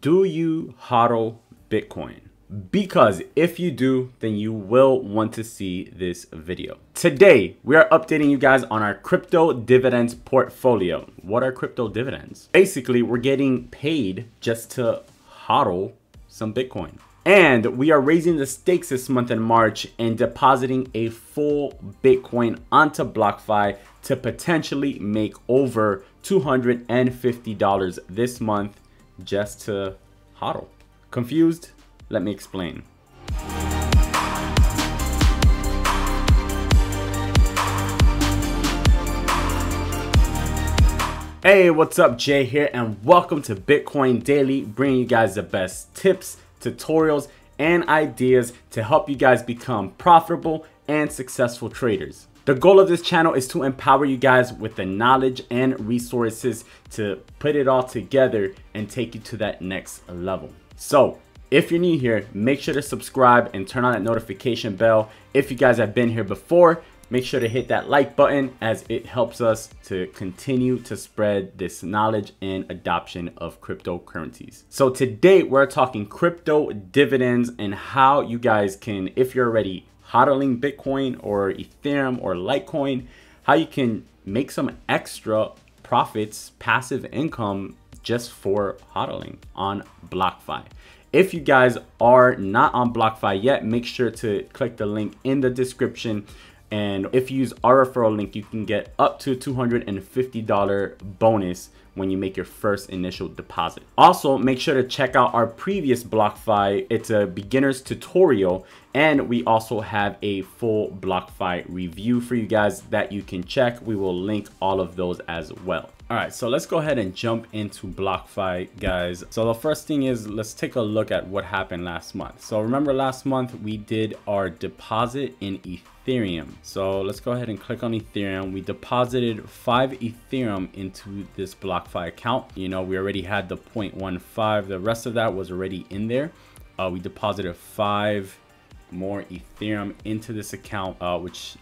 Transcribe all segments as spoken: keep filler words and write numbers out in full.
Do you hodl Bitcoin? Because if you do, then you will want to see this video. Today, we are updating you guys on our crypto dividends portfolio. What are crypto dividends? Basically, we're getting paid just to hodl some Bitcoin. And we are raising the stakes this month in March and depositing a full Bitcoin onto BlockFi to potentially make over two hundred fifty dollars this month just to hodl. Confused? Let me explain. Hey, what's up? Jay here, and welcome to Bitcoin Daily, bringing you guys the best tips, tutorials, and ideas to help you guys become profitable and successful traders. The goal of this channel is to empower you guys with the knowledge and resources to put it all together and take you to that next level. So if you're new here, make sure to subscribe and turn on that notification bell. If you guys have been here before, make sure to hit that like button, as it helps us to continue to spread this knowledge and adoption of cryptocurrencies. So today we're talking crypto dividends and how you guys can, if you're already hodling Bitcoin or Ethereum or Litecoin, how you can make some extra profits, passive income, just for hodling on BlockFi. If you guys are not on BlockFi yet, make sure to click the link in the description. And if you use our referral link, you can get up to a two hundred fifty dollar bonus when you make your first initial deposit. Also, make sure to check out our previous BlockFi. It's a beginner's tutorial, and we also have a full BlockFi review for you guys that you can check. We will link all of those as well. All right, so let's go ahead and jump into BlockFi, guys. So the first thing is, let's take a look at what happened last month. So remember last month we did our deposit in Ethereum. So let's go ahead and click on Ethereum. We deposited five Ethereum into this BlockFi account. You know, we already had the zero point one five. The rest of that was already in there. Uh, we deposited five more Ethereum into this account, uh, which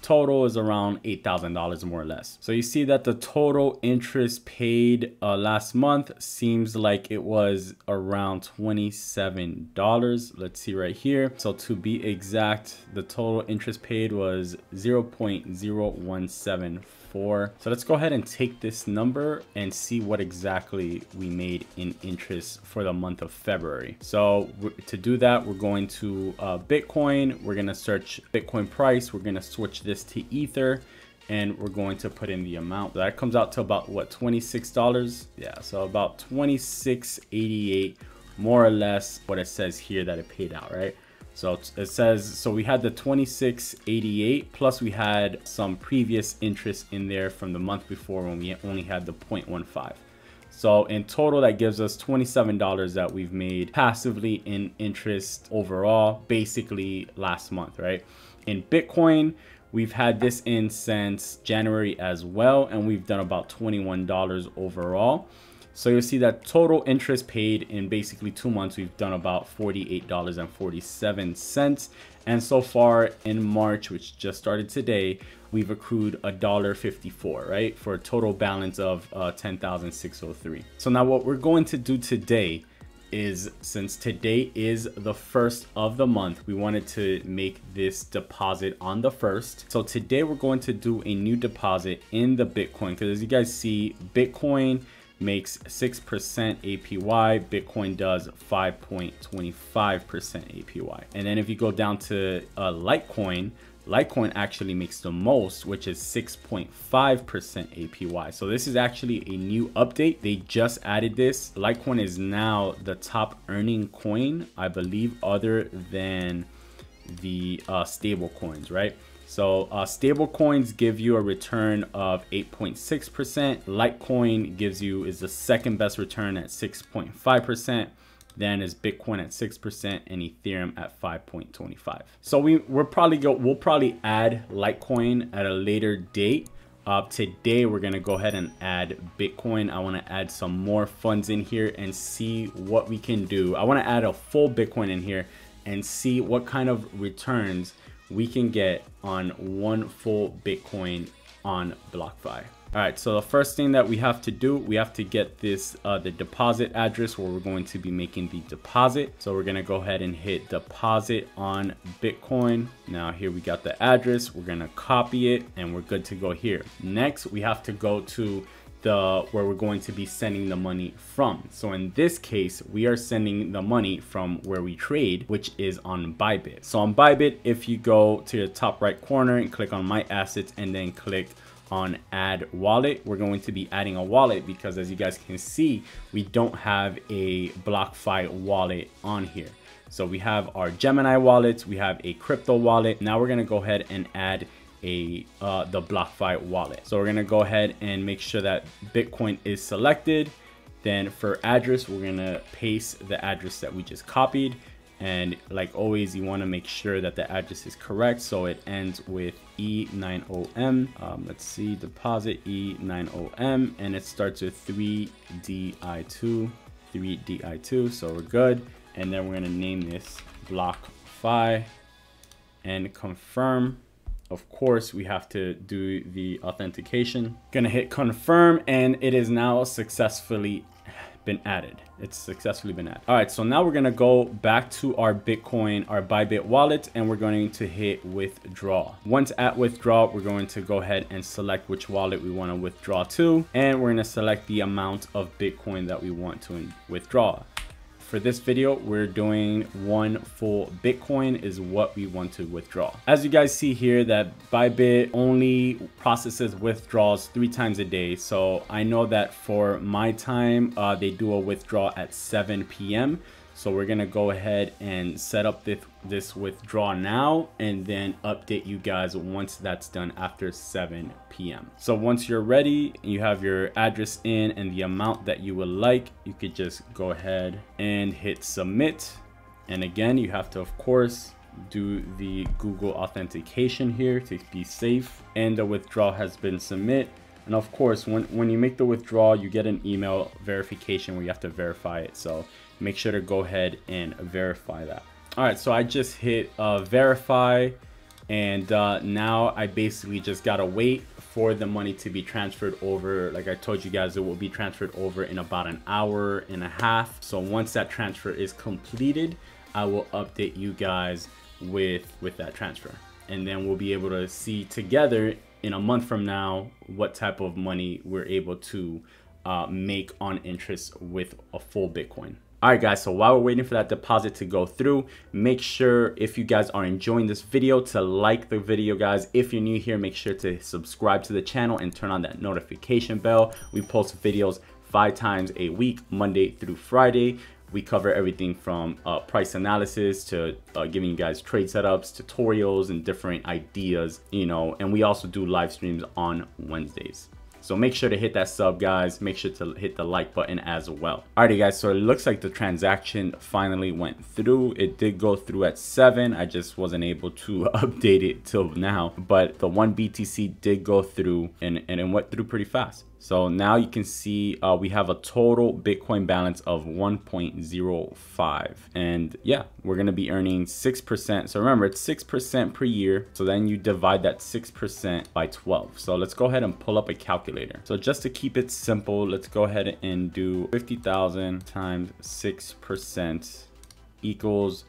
total is around eight thousand dollars more or less. So you see that the total interest paid uh, last month seems like it was around twenty-seven dollars. Let's see right here. So to be exact, the total interest paid was zero point zero one seven five. So let's go ahead and take this number and see what exactly we made in interest for the month of February. So to do that, we're going to uh, Bitcoin. We're going to search Bitcoin price. We're going to switch this to Ether, and we're going to put in the amount. That comes out to about, what, twenty-six dollars? Yeah, so about twenty-six eighty-eight, more or less what it says here that it paid out, right? So it says, so we had the twenty-six eighty-eight, plus we had some previous interest in there from the month before when we only had the zero point one five. So in total, that gives us twenty-seven dollars that we've made passively in interest overall, basically last month, right? In Bitcoin, we've had this in since January as well, and we've done about twenty-one dollars overall. So you'll see that total interest paid in basically two months, we've done about forty-eight dollars and forty-seven cents. And so far in March, which just started today, we've accrued one dollar and fifty-four cents, right? For a total balance of uh, ten thousand six hundred three dollars. So now what we're going to do today is, since today is the first of the month, we wanted to make this deposit on the first. So today we're going to do a new deposit in the Bitcoin, because as you guys see, Bitcoin makes six percent A P Y, Bitcoin does five point two five percent A P Y. And then if you go down to uh, Litecoin, Litecoin actually makes the most, which is six point five percent A P Y. So this is actually a new update. They just added this. Litecoin is now the top earning coin, I believe, other than the uh, stable coins, right? So uh, stable coins give you a return of eight point six percent. Litecoin gives you is the second best return at six point five percent. Then is Bitcoin at six percent and Ethereum at five point two five. So we we're probably go we'll probably add Litecoin at a later date. Uh, today we're gonna go ahead and add Bitcoin. I wanna add some more funds in here and see what we can do. I wanna add a full Bitcoin in here and see what kind of returns we can get on one full Bitcoin on BlockFi. All right, so the first thing that we have to do, we have to get this, uh, the deposit address where we're going to be making the deposit. So we're gonna go ahead and hit deposit on Bitcoin. Now here we got the address, we're gonna copy it and we're good to go here. Next, we have to go to the where we're going to be sending the money from. So in this case, we are sending the money from where we trade, which is on Bybit. So on Bybit, if you go to the top right corner and click on My Assets and then click on add wallet, we're going to be adding a wallet because as you guys can see, we don't have a BlockFi wallet on here. So we have our Gemini wallets, we have a crypto wallet. Now we're going to go ahead and add a uh, the BlockFi wallet. So we're going to go ahead and make sure that Bitcoin is selected. Then for address, we're going to paste the address that we just copied. And like always, you want to make sure that the address is correct. So it ends with E nine O M. Um, let's see, deposit E nine O M, and it starts with three D I two, three D I two. So we're good. And then we're going to name this BlockFi and confirm. Of course, we have to do the authentication. Gonna hit confirm, and it is now successfully been added. It's successfully been added. All right, so now we're gonna go back to our Bitcoin, our Bybit wallet, and we're going to hit withdraw. Once at withdraw, we're going to go ahead and select which wallet we wanna withdraw to, and we're gonna select the amount of Bitcoin that we want to withdraw. For this video, we're doing one full Bitcoin is what we want to withdraw. As you guys see here, that Bybit only processes withdrawals three times a day. So I know that for my time, uh, they do a withdrawal at seven P M So we're gonna go ahead and set up this, this withdraw now and then update you guys once that's done after seven P M So once you're ready, you have your address in and the amount that you would like, you could just go ahead and hit submit. And again, you have to, of course, do the Google authentication here to be safe. And the withdrawal has been submitted. And of course, when, when you make the withdrawal, you get an email verification where you have to verify it. So make sure to go ahead and verify that. All right, so I just hit uh, verify, and uh, now I basically just gotta wait for the money to be transferred over. Like I told you guys, it will be transferred over in about an hour and a half. So once that transfer is completed, I will update you guys with, with that transfer. And then we'll be able to see together in a month from now what type of money we're able to uh, make on interest with a full Bitcoin. All right, guys, so while we're waiting for that deposit to go through, make sure if you guys are enjoying this video to like the video, guys. If you're new here, make sure to subscribe to the channel and turn on that notification bell. We post videos five times a week, Monday through Friday. We cover everything from uh, price analysis to uh, giving you guys trade setups, tutorials, and different ideas, you know, and we also do live streams on Wednesdays. So make sure to hit that sub, guys. Make sure to hit the like button as well. Alrighty, guys, so it looks like the transaction finally went through. It did go through at seven. I just wasn't able to update it till now, but the one B T C did go through, and, and it went through pretty fast. So now you can see uh, we have a total Bitcoin balance of one point zero five. And yeah, we're going to be earning six percent. So remember, it's six percent per year. So then you divide that six percent by twelve. So let's go ahead and pull up a calculator. So just to keep it simple, let's go ahead and do fifty thousand times six percent equals,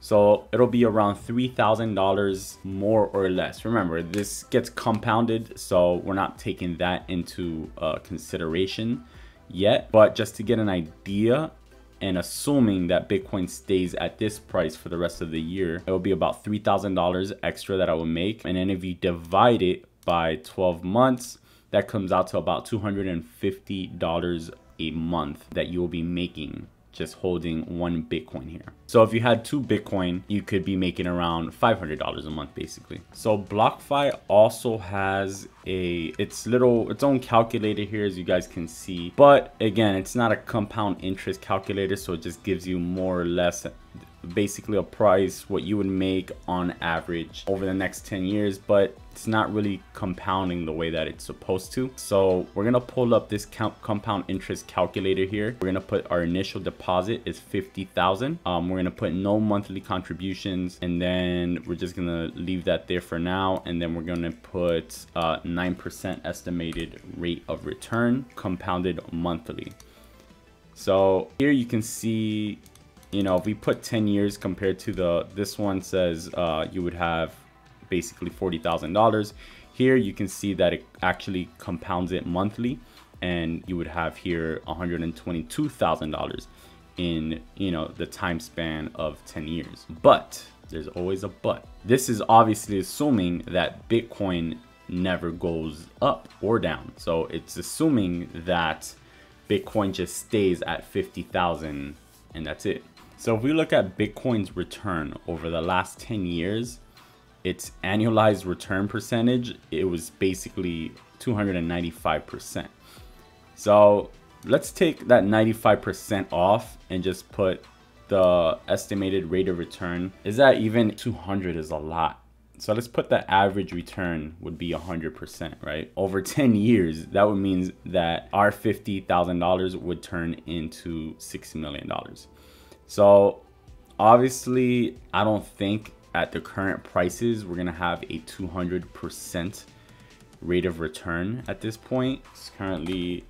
so it'll be around three thousand dollars more or less. Remember, this gets compounded, so we're not taking that into uh, consideration yet. But just to get an idea, and assuming that Bitcoin stays at this price for the rest of the year, it'll be about three thousand dollars extra that I will make. And then if you divide it by twelve months, that comes out to about two hundred fifty dollars a month that you will be making just holding one Bitcoin here. So if you had two Bitcoin, you could be making around five hundred dollars a month, basically. So BlockFi also has a, it's little, its own calculator here, as you guys can see. But again, it's not a compound interest calculator. So it just gives you more or less basically a price what you would make on average over the next ten years, but it's not really compounding the way that it's supposed to. So we're gonna pull up this count compound interest calculator here. We're gonna put our initial deposit is fifty thousand. Um, we're gonna put no monthly contributions, and then we're just gonna leave that there for now. And then we're gonna put uh, nine percent estimated rate of return compounded monthly. So here you can see, you know, if we put ten years compared to the, this one says uh, you would have basically forty thousand dollars. Here you can see that it actually compounds it monthly, and you would have here one hundred twenty-two thousand dollars in, you know, the time span of ten years. But there's always a but. This is obviously assuming that Bitcoin never goes up or down. So it's assuming that Bitcoin just stays at fifty thousand and that's it. So if we look at Bitcoin's return over the last ten years, its annualized return percentage, it was basically two hundred ninety-five percent. So let's take that ninety-five percent off and just put the estimated rate of return. Is that even two hundred is a lot? So let's put the average return would be one hundred percent, right? Over ten years, that would mean that our fifty thousand dollars would turn into six million dollars. So obviously, I don't think at the current prices, we're gonna have a two hundred percent rate of return at this point. It's currently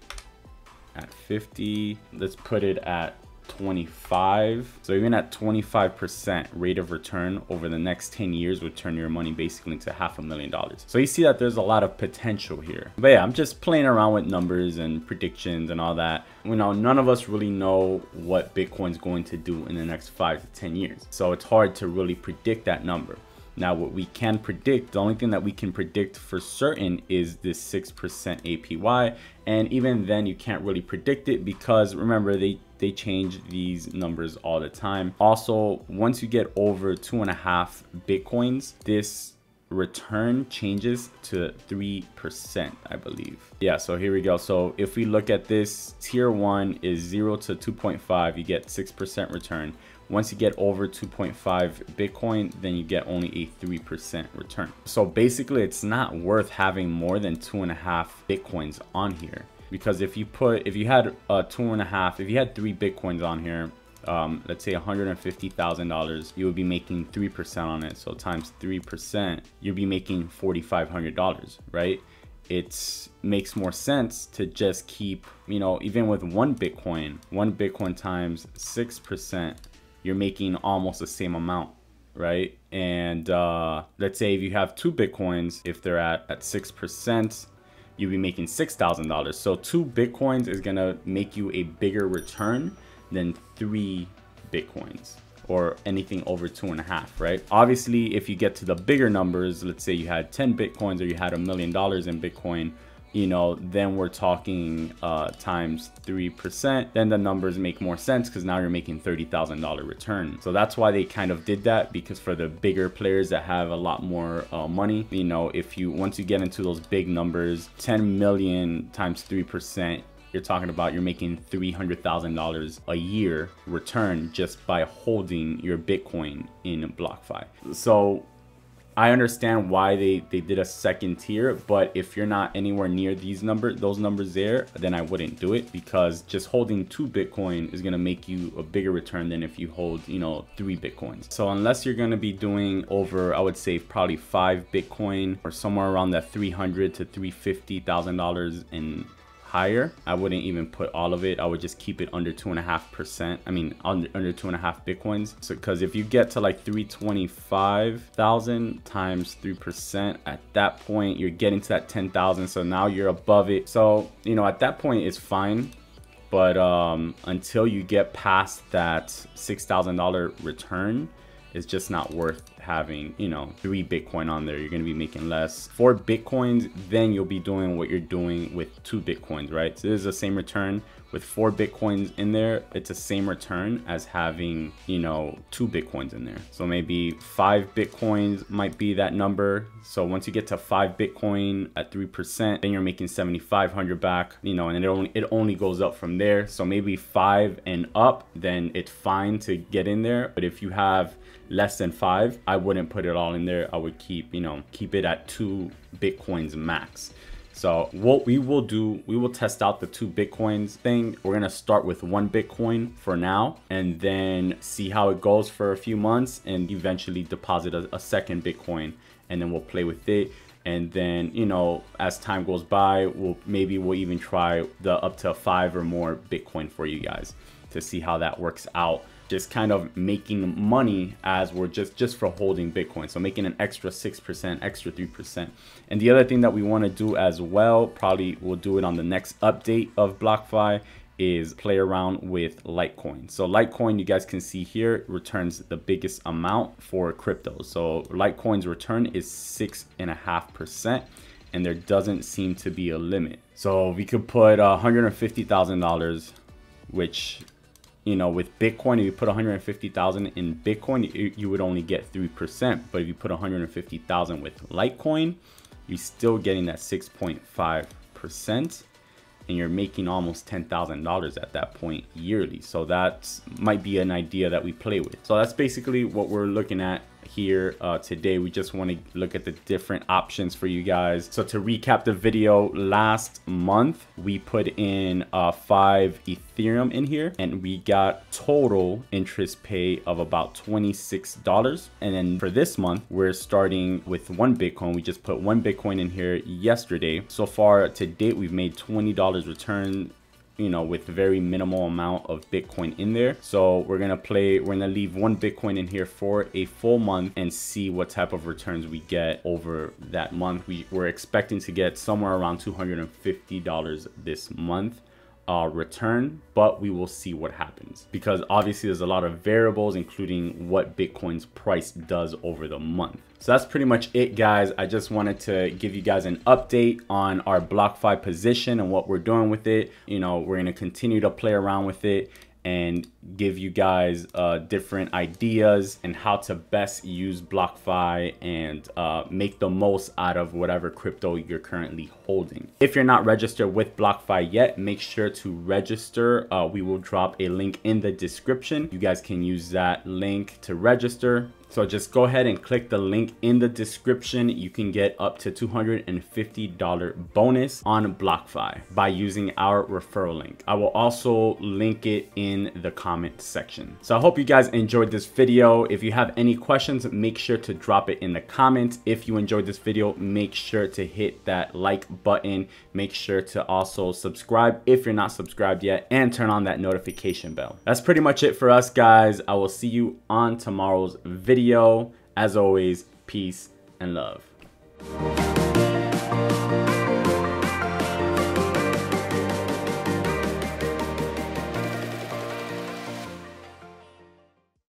at fifty. Let's put it at twenty-five. So even at twenty-five percent rate of return over the next ten years would turn your money basically into half a million dollars. So you see that there's a lot of potential here. But yeah, I'm just playing around with numbers and predictions and all that. You know, none of us really know what Bitcoin's going to do in the next five to ten years. So it's hard to really predict that number. Now, what we can predict, the only thing that we can predict for certain is this six percent A P Y. And even then you can't really predict it because remember, they, they change these numbers all the time. Also, once you get over two and a half Bitcoins, this return changes to three percent, I believe. Yeah, so here we go. So if we look at this, tier one is zero to two point five, you get six percent return. Once you get over two point five Bitcoin, then you get only a three percent return. So basically it's not worth having more than two and a half Bitcoins on here, because if you put, if you had uh, two and a half, if you had three Bitcoins on here, um, let's say one hundred fifty thousand dollars, you would be making three percent on it. So times three percent, you'd be making four thousand five hundred dollars, right? It makes more sense to just keep, you know, even with one Bitcoin, one Bitcoin times six percent, you're making almost the same amount, right? And uh, let's say if you have two Bitcoins, if they're at, at six percent, you'll be making six thousand dollars. So two Bitcoins is gonna make you a bigger return than three Bitcoins or anything over two and a half, right? Obviously, if you get to the bigger numbers, let's say you had ten Bitcoins or you had a million dollars in Bitcoin, you know, then we're talking uh, times three percent, then the numbers make more sense because now you're making thirty thousand dollars return. So that's why they kind of did that, because for the bigger players that have a lot more uh, money, you know, if you, once you get into those big numbers, ten million times three percent, you're talking about you're making three hundred thousand dollars a year return just by holding your Bitcoin in BlockFi. So I understand why they, they did a second tier, but if you're not anywhere near these numbers, those numbers there, then I wouldn't do it, because just holding two Bitcoin is gonna make you a bigger return than if you hold, you know, three Bitcoins. So unless you're gonna be doing over, I would say probably five Bitcoin or somewhere around that three hundred to three hundred fifty thousand dollars in higher, I wouldn't even put all of it. I would just keep it under two and a half percent. I mean, under, under two and a half Bitcoins. So, cause if you get to like three hundred twenty-five thousand times three percent, at that point, you're getting to that ten thousand. So now you're above it. So, you know, at that point it's fine. But um, until you get past that six thousand dollars return, it's just not worth having, you know, three Bitcoin on there. You're gonna be making less. Four Bitcoins, then you'll be doing what you're doing with two Bitcoins, right? So this is the same return with four Bitcoins in there, it's the same return as having, you know, two Bitcoins in there. So maybe five Bitcoins might be that number. So once you get to five Bitcoin at three percent, then you're making seventy-five hundred back, you know, and it only, it only goes up from there. So maybe five and up, then it's fine to get in there. But if you have less than five, I wouldn't put it all in there. I would keep, you know, keep it at two Bitcoins max. So what we will do, we will test out the two Bitcoins thing. We're gonna start with one Bitcoin for now and then see how it goes for a few months and eventually deposit a, a second Bitcoin, and then we'll play with it. And then, you know, as time goes by, we'll maybe we'll even try the up to five or more Bitcoin for you guys to see how that works out. Just kind of making money as we're just just for holding Bitcoin, so making an extra six percent, extra three percent. And the other thing that we want to do as well, probably we'll do it on the next update of BlockFi, is play around with Litecoin. So Litecoin, you guys can see here, returns the biggest amount for crypto. So Litecoin's return is six and a half percent, and there doesn't seem to be a limit. So we could put one hundred fifty thousand dollars, which, you know, with Bitcoin, if you put one hundred fifty thousand dollars in Bitcoin, you, you would only get three percent. But if you put one hundred fifty thousand dollars with Litecoin, you're still getting that six point five percent, and you're making almost ten thousand dollars at that point yearly. So that might be an idea that we play with. So that's basically what we're looking at here uh, today. We just want to look at the different options for you guys. So to recap the video, last month we put in uh, five Ethereum in here, and we got total interest pay of about twenty-six dollars. And then for this month, we're starting with one Bitcoin. We just put one Bitcoin in here yesterday. So far to date, we've made twenty dollars return, you know, with very minimal amount of Bitcoin in there. So we're gonna play, we're gonna leave one Bitcoin in here for a full month and see what type of returns we get over that month. We were expecting to get somewhere around two hundred fifty dollars this month uh, return, but we will see what happens, because obviously there's a lot of variables, including what Bitcoin's price does over the month. So that's pretty much it, guys. I just wanted to give you guys an update on our BlockFi position and what we're doing with it. You know, we're going to continue to play around with it and give you guys uh, different ideas and how to best use BlockFi and uh, make the most out of whatever crypto you're currently holding. If you're not registered with BlockFi yet, make sure to register. Uh, we will drop a link in the description. You guys can use that link to register. So just go ahead and click the link in the description. You can get up to two hundred fifty dollars bonus on BlockFi by using our referral link. I will also link it in the comment section. So I hope you guys enjoyed this video. If you have any questions, make sure to drop it in the comments. If you enjoyed this video, make sure to hit that like button. Make sure to also subscribe if you're not subscribed yet, and turn on that notification bell. That's pretty much it for us, guys. I will see you on tomorrow's video. As always, peace and love.